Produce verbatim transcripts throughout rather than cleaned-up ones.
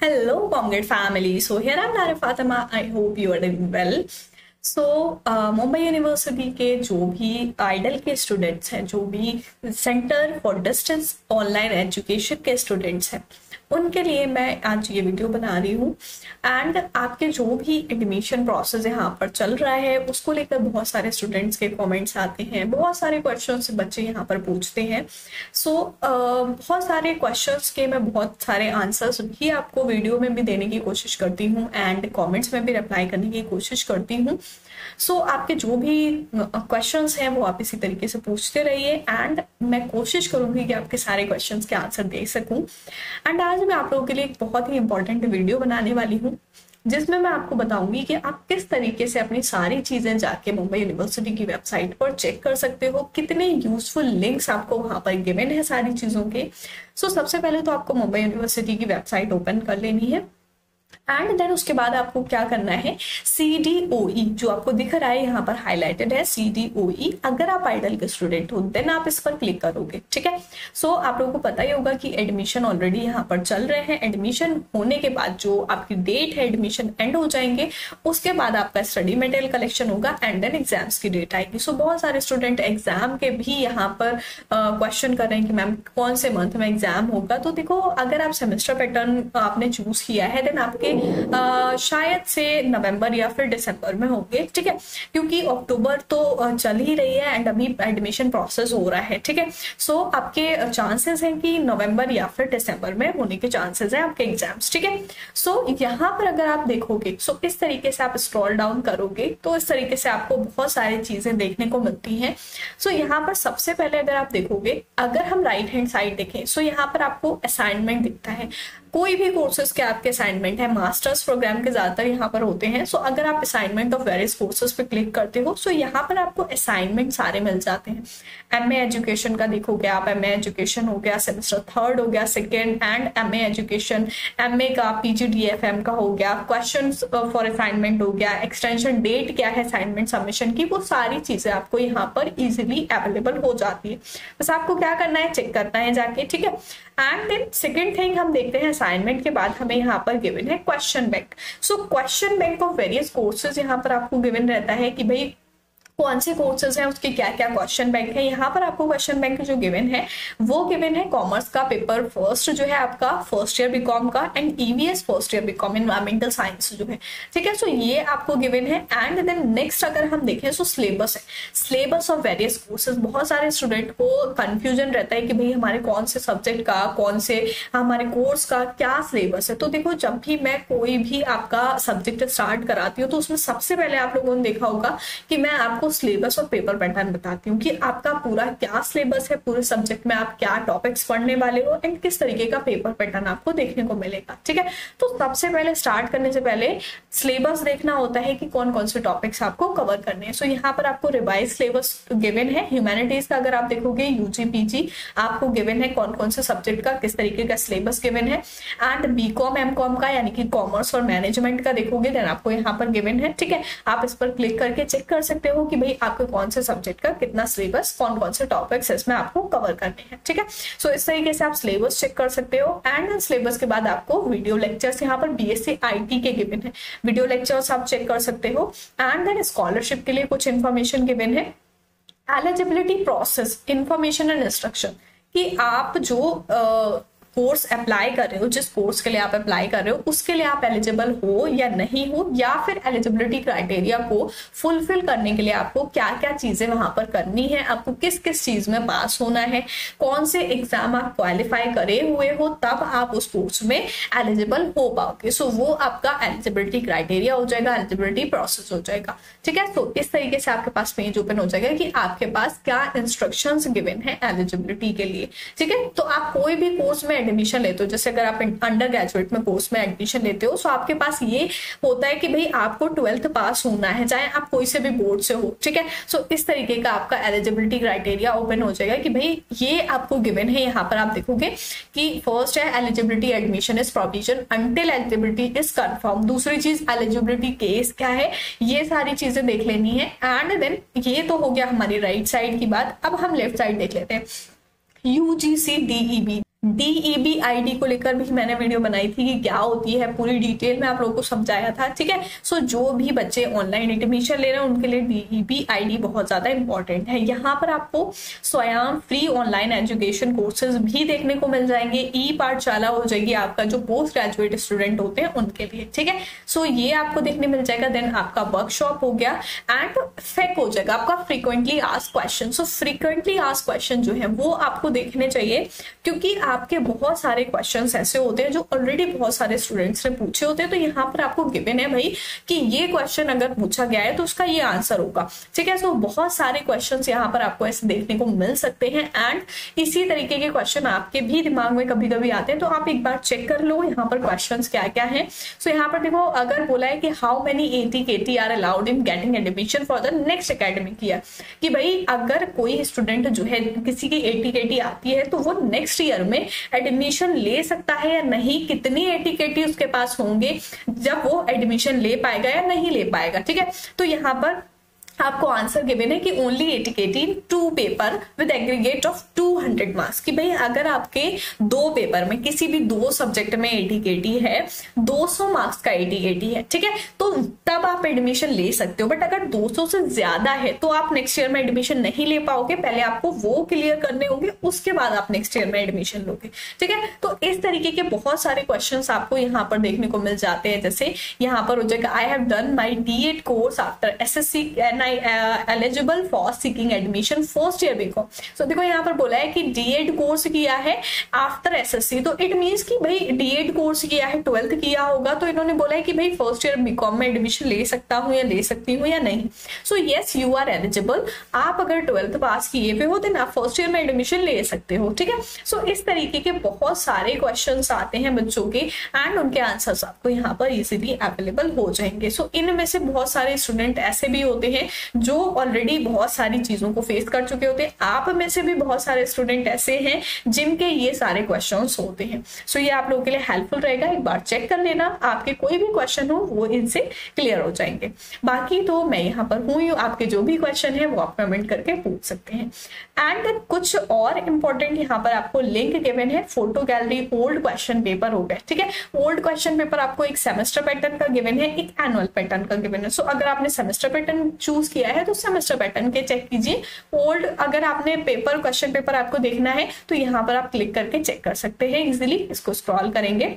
Hello Comgate family, so here I am Nara Fatima, I hope you are doing well. So uh, Mumbai University के जो भी idol के students हैं, जो भी centre for distance online education के students हैं, उनके लिए मैं आज ये वीडियो बना रही हूँ एंड आपके जो भी एडमिशन प्रोसेस यहाँ पर चल रहा है उसको लेकर बहुत सारे स्टूडेंट्स के कमेंट्स आते हैं, बहुत सारे क्वेश्चंस बच्चे यहाँ पर पूछते हैं. सो so, बहुत सारे क्वेश्चंस के मैं बहुत सारे आंसर्स भी आपको वीडियो में भी देने की कोशिश करती हूँ एंड कॉमेंट्स में भी रिप्लाई करने की कोशिश करती हूँ. सो so, आपके जो भी क्वेश्चंस हैं वो आप इसी तरीके से पूछते रहिए एंड मैं कोशिश करूंगी कि आपके सारे क्वेश्चंस के आंसर दे सकूं. एंड आज मैं आप लोगों के लिए एक बहुत ही इंपॉर्टेंट वीडियो बनाने वाली हूं जिसमें मैं आपको बताऊंगी कि आप किस तरीके से अपनी सारी चीजें जाके मुंबई यूनिवर्सिटी की वेबसाइट पर चेक कर सकते हो, कितने यूजफुल लिंक्स आपको वहां पर गिवन है सारी चीजों के. सो so, सबसे पहले तो आपको मुंबई यूनिवर्सिटी की वेबसाइट ओपन कर लेनी है एंड देन उसके बाद आपको क्या करना है, सी डी ओ ई जो आपको दिख रहा है यहाँ पर हाईलाइटेड है सी डी ओ ई, अगर आप आइडल के स्टूडेंट हो देन आप इस पर क्लिक करोगे. ठीक है, सो आप लोगों को पता ही होगा कि एडमिशन ऑलरेडी यहाँ पर चल रहे हैं. एडमिशन होने के बाद जो आपकी डेट है, एडमिशन एंड हो जाएंगे, उसके बाद आपका स्टडी मटेरियल कलेक्शन होगा एंड देन एग्जाम्स की डेट आएगी. सो so, बहुत सारे स्टूडेंट एग्जाम के भी यहाँ पर क्वेश्चन uh, कर रहे हैं कि मैम कौन से मंथ में एग्जाम होगा. तो देखो, अगर आप सेमेस्टर पैटर्न आपने चूज किया है देन आपके आ, शायद से नवंबर या फिर दिसंबर में होंगे. ठीक है, क्योंकि अक्टूबर तो चल ही रही है एंड अभी एडमिशन प्रोसेस हो रहा है. ठीक है, सो आपके चांसेस हैं कि नवंबर या फिर दिसंबर में होने के चांसेस हैं आपके एग्जाम्स. ठीक है, सो यहाँ पर अगर आप देखोगे, सो इस तरीके से आप स्क्रॉल डाउन करोगे तो इस तरीके से आपको बहुत सारी चीजें देखने को मिलती हैं. सो यहाँ पर सबसे पहले अगर आप देखोगे, अगर हम राइट हैंड साइड देखें, सो यहाँ पर आपको असाइनमेंट दिखता है. कोई भी कोर्सेज के आपके असाइनमेंट है, मास्टर्स प्रोग्राम के ज्यादातर यहाँ पर होते हैं. सो so, अगर आप असाइनमेंट ऑफ वेरियस कोर्सेज पे क्लिक करते हो, सो so यहाँ पर आपको असाइनमेंट सारे मिल जाते हैं. एमए एजुकेशन का देखोगे आप, एमए एजुकेशन हो गया, सेमेस्टर थर्ड हो गया, second and MA education, MA का, पीजीडीएफएम का हो गया, क्वेश्चन फॉर असाइनमेंट हो गया, एक्सटेंशन डेट क्या है असाइनमेंट सबमिशन की, वो सारी चीजें आपको यहाँ पर इजिली अवेलेबल हो जाती है. बस आपको क्या करना है, चेक करना है जाके. ठीक है, एंड देन सेकेंड थिंग हम देखते हैं, असाइनमेंट के बाद हमें यहाँ पर गिवन है question bank. So question bank of various courses यहाँ पर आपको गिवन रहता है कि भाई कौन से कोर्सेज हैं, उसके क्या क्या क्वेश्चन बैंक है. यहाँ पर आपको क्वेश्चन बैंक जो गिवन है वो गिवन है कॉमर्स का पेपर फर्स्ट जो है आपका फर्स्ट ईयर बीकॉम का and EVS first year BCom environmental science जो है. ठीक है, सो ये आपको गिवन है एंड देन नेक्स्ट अगर हम देखें, सो सिलेबस है, सिलेबस ऑफ वेरियस कोर्सेज. बहुत सारे स्टूडेंट को कन्फ्यूजन रहता है कि भाई हमारे कौन से सब्जेक्ट का, कौन से हमारे कोर्स का क्या सिलेबस है. तो देखो, जब भी मैं कोई भी आपका सब्जेक्ट स्टार्ट कराती हूँ तो उसमें सबसे पहले आप लोगों ने देखा होगा कि मैं आपको सिलेबस और पेपर पैटर्न बताती हूँ कि आपका पूरा क्या सिलेबस है, पूरे सब्जेक्ट में आप क्या टॉपिक्स पढ़ने वाले हो एंड किस तरीके का पेपर पैटर्न आपको देखने को मिलेगा. ठीक है, तो सबसे पहले स्टार्ट करने से पहले सिलेबस देखना होता है कि कौन कौन से टॉपिक्स आपको कवर करने हैं. सो यहाँ पर आपको रिवाइज सिलेबस गिवन है. ह्यूमैनिटीज का अगर आप देखोगे, यूजी पीजी आपको गिवन है कौन कौन से सब्जेक्ट का किस तरीके का सिलेबस गिवन है एंड बीकॉम एमकॉम का यानी कि कॉमर्स और मैनेजमेंट का देखोगे देन आपको यहाँ पर गिवन है. ठीक है, आप इस पर क्लिक करके चेक कर सकते हो कि भाई आपके कौन से सब्जेक्ट का कितना सिलेबस, कौन कौन से टॉपिक्स इसमें आपको कवर करने हैं. ठीक है, सो so, इस तरीके से आप सिलेबस चेक कर सकते हो एंड सिलेबस के बाद आपको वीडियो लेक्चर्स यहाँ पर बीएससी आईटी के गिवन है, वीडियो लेक्चर्स आप चेक कर सकते हो एंड देन स्कॉलरशिप के लिए कुछ इंफॉर्मेशन गिवन है. Eligibility process information and instruction कि आप जो uh, कोर्स अप्लाई कर रहे हो, जिस कोर्स के लिए आप अप्लाई कर रहे हो उसके लिए आप एलिजिबल हो या नहीं हो, या फिर एलिजिबिलिटी क्राइटेरिया को फुलफिल करने के लिए आपको क्या क्या चीजें वहां पर करनी है, आपको किस किस चीज में पास होना है, कौन से एग्जाम आप क्वालिफाई करे हुए हो तब आप उस कोर्स में एलिजिबल हो पाओगे. सो वो आपका एलिजिबिलिटी क्राइटेरिया हो जाएगा, एलिजिबिलिटी प्रोसेस हो जाएगा. ठीक है, तो इस तरीके से आपके पास पेज ओपन हो जाएगा कि आपके पास क्या इंस्ट्रक्शंस गिवन है एलिजिबिलिटी के लिए. ठीक है, तो आप कोई भी कोर्स में एडमिशन लेते हो, जैसे अगर आप अंडर ग्रेजुएट में कोर्स में एडमिशन लेते हो, सो आपके पास ये होता है कि भाई आपको ट्वेल्थ पास होना है, चाहे आप कोई से भी बोर्ड से हो. ठीक है, सो इस तरीके का आपका एलिजिबिलिटी क्राइटेरिया ओपन हो जाएगा कि भाई ये आपको गिवन है. यहाँ पर आप देखोगे कि फर्स्ट है eligibility admission is provision until eligibility is confirm. दूसरी चीज एलिजिबिलिटी केस क्या है, ये सारी चीजें देख लेनी है एंड देन ये तो हो गया हमारी राइट साइड की बात. अब हम लेफ्ट साइड देख लेते हैं, UGC DEB D E B I D को लेकर भी मैंने वीडियो बनाई थी कि क्या होती है, पूरी डिटेल में आप लोगों को समझाया था, ठीक है। सो जो भी बच्चे ऑनलाइन एडमिशन ले रहे हैं उनके लिए D E B I D बहुत ज्यादा इंपॉर्टेंट है। यहाँ पर आपको स्वयं फ्री ऑनलाइन एजुकेशन कोर्सेज भी देखने को मिल जाएंगे, ई पाठशाला हो जाएगी आपका जो पोस्ट ग्रेजुएट स्टूडेंट होते हैं उनके लिए, ठीक है। सो ये आपको देखने मिल जाएगा। देन आपका वर्कशॉप हो गया एंड फेक हो जाएगा आपका frequently asked question. So frequently asked question जो है वो आपको देखने चाहिए, क्योंकि आपके बहुत सारे क्वेश्चंस ऐसे होते हैं जो ऑलरेडी बहुत सारे स्टूडेंट्स ने पूछे होते हैं। तो यहाँ पर आपको गिवन है भाई कि ये क्वेश्चन अगर पूछा गया है तो उसका ये आंसर होगा, ठीक है। सो बहुत सारे क्वेश्चंस यहाँ पर आपको ऐसे देखने को मिल सकते हैं एंड इसी तरीके के क्वेश्चन आपके भी दिमाग में कभी कभी आते हैं, तो आप एक बार चेक कर लो यहाँ पर क्वेश्चन क्या क्या है। सो so, यहाँ पर देखो, अगर बोला है कि how many ATKT are allowed in getting admission for the next academic year, कि भाई अगर कोई स्टूडेंट जो है किसी की एटी के टी आती है तो वो नेक्स्ट ईयर में एडमिशन ले सकता है या नहीं, कितनी एटीकेटी उसके पास होंगे जब वो एडमिशन ले पाएगा या नहीं ले पाएगा, ठीक है। तो यहाँ पर आपको आंसर गिवन है कि only ATKT in two paper with aggregate of two hundred marks, कि भाई अगर आपके दो पेपर में किसी भी दो सब्जेक्ट में एटीकेटी है, दो सौ मार्क्स का एटीकेटी है, ठीक है, तो तब आप एडमिशन ले सकते हो। बट अगर दो सौ से ज्यादा है तो आप नेक्स्ट ईयर में एडमिशन नहीं ले पाओगे, पहले आपको वो क्लियर करने होंगे, उसके बाद आप नेक्स्ट ईयर में एडमिशन लोगे, ठीक है। तो इस तरीके के बहुत सारे क्वेश्चन आपको यहाँ पर देखने को मिल जाते हैं। जैसे यहाँ पर हो जाएगा I have done my D Ed course after S S C and eligible for seeking admission first year B Com. So देखो यहाँ पर बोला है कि डीएड कोर्स किया है आफ्टर एस एस सी, तो इट मींस कि भाई डीएड कोर्स किया है, ट्वेल्थ किया होगा, तो इन्होंने बोला है कि भाई फर्स्ट ईयर बी कॉम में एडमिशन ले सकता हूँ या ले सकती हूँ या नहीं। So yes you are eligible, आप अगर ट्वेल्थ पास किए हुए हो देन आप फर्स्ट ईयर में एडमिशन ले सकते हो, ठीक है। सो इस तरीके के बहुत सारे क्वेश्चन आते हैं बच्चों के एंड उनके आंसर आपको यहाँ पर इजिली अवेलेबल हो जाएंगे। सो इनमें से बहुत सारे स्टूडेंट ऐसे भी होते हैं जो ऑलरेडी बहुत सारी चीजों को फेस कर चुके होते हैं, आप में से भी बहुत सारे स्टूडेंट ऐसे हैं जिनके ये सारे क्वेश्चंस होते हैं। सो ये आप लोगों के लिए हेल्पफुल रहेगा, एक बार चेक कर लेना, आपके कोई भी क्वेश्चन हो वो इनसे क्लियर हो जाएंगे। बाकी तो मैं यहाँ पर हूँ, आपके जो भी क्वेश्चन है वो आप कमेंट करके पूछ सकते हैं। एंड कुछ और इंपॉर्टेंट यहाँ पर आपको लिंक गिवन है, photo gallery, old question paper हो गए, ठीक है। ओल्ड क्वेश्चन पेपर आपको एक सेमेस्टर पैटर्न का गिवन है, एक एनुअल पैटर्न का गिवन है। सो अगर आपने सेमेस्टर पैटर्न चूज किया है तो सेमेस्टर पैटर्न के चेक कीजिए। ओल्ड अगर आपने पेपर क्वेश्चन पेपर आपको देखना है तो यहाँ पर आप क्लिक करके चेक कर सकते हैं, इजीली इसको स्क्रॉल करेंगे।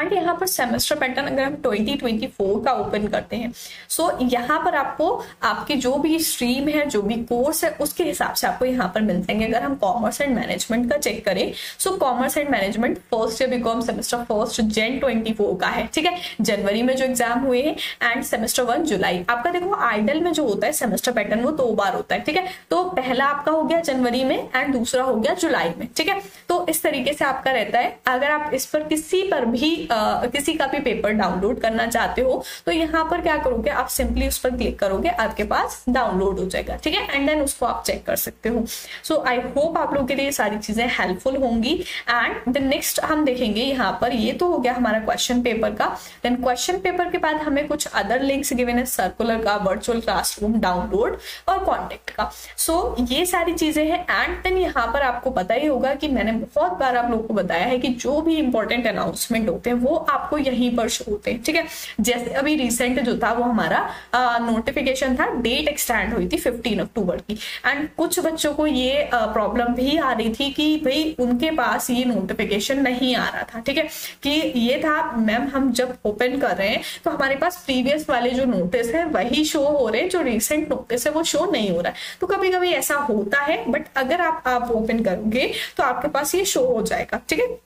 एंड यहाँ पर सेमेस्टर पैटर्न अगर हम ट्वेंटी ट्वेंटी फोर का ओपन करते हैं, सो so, यहाँ पर आपको आपके जो भी स्ट्रीम है, जो भी कोर्स है, उसके हिसाब से आपको यहाँ पर मिल जाएंगे। अगर हम कॉमर्स एंड मैनेजमेंट का चेक करें, so commerce and management first year B Com semester first Jan twenty four का है, ठीक है, जनवरी में जो एग्जाम हुए हैं, एंड सेमेस्टर वन जुलाई। आपका देखो आइडल में जो होता है सेमेस्टर पैटर्न वो दो बार होता है, ठीक है। तो पहला आपका हो गया जनवरी में एंड दूसरा हो गया जुलाई में, ठीक है। तो इस तरीके से आपका रहता है। अगर आप इस पर किसी पर भी Uh, किसी का भी पेपर डाउनलोड करना चाहते हो तो यहाँ पर क्या करोगे, आप सिंपली उस पर क्लिक करोगे, आपके पास डाउनलोड हो जाएगा, ठीक है, एंड देन उसको आप चेक कर सकते हो। सो आई होप आप लोगों के लिए सारी चीजें हेल्पफुल होंगी। एंड द नेक्स्ट हम देखेंगे यहाँ पर, ये तो हो गया हमारा क्वेश्चन पेपर का। देन क्वेश्चन पेपर के बाद हमें कुछ अदर लिंक्स गिवन है, सर्कुलर का, वर्चुअल क्लासरूम डाउनलोड और कॉन्टेक्ट का। सो so, ये सारी चीजें हैं। एंड देन यहाँ पर आपको पता ही होगा कि मैंने बहुत बार आप लोगों को बताया है कि जो भी इंपॉर्टेंट अनाउंसमेंट होते हैं वो आपको यहीं पर शो होते हैं, ठीक है। जैसे अभी रिसेंट जो था वो हमारा आ, नोटिफिकेशन था, डेट एक्सटेंड हुई थी फिफ्टीन अक्टूबर की। एंड कुछ बच्चों को ये प्रॉब्लम भी आ रही थी कि भाई उनके पास ये नोटिफिकेशन नहीं आ रहा था, ठीक है, कि ये था मैम हम जब ओपन कर रहे हैं तो हमारे पास प्रीवियस वाले जो नोटिस है वही शो हो रहे हैं, जो रिसेंट नोटिस है वो शो नहीं हो रहा है। तो कभी कभी ऐसा होता है, बट अगर आप आप ओपन करोगे तो आपके पास ये शो हो जाएगा, ठीक है।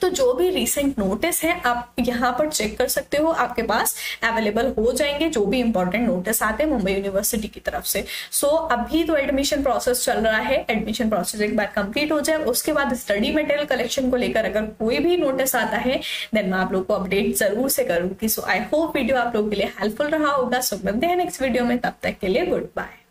तो जो भी रिसेंट नोटिस है आप यहाँ पर चेक कर सकते हो, आपके पास अवेलेबल हो जाएंगे जो भी इंपॉर्टेंट नोटिस आते हैं मुंबई यूनिवर्सिटी की तरफ से। सो so, अभी तो एडमिशन प्रोसेस चल रहा है, एडमिशन प्रोसेस एक बार कंप्लीट हो जाए उसके बाद स्टडी मटेरियल कलेक्शन को लेकर अगर कोई भी नोटिस आता है देन मैं आप लोग को अपडेट जरूर से करूंगी। सो आई होप वीडियो आप लोगों के लिए हेल्पफुल रहा होगा। सो मिलते हैं नेक्स्ट वीडियो में, तब तक के लिए गुड बाय।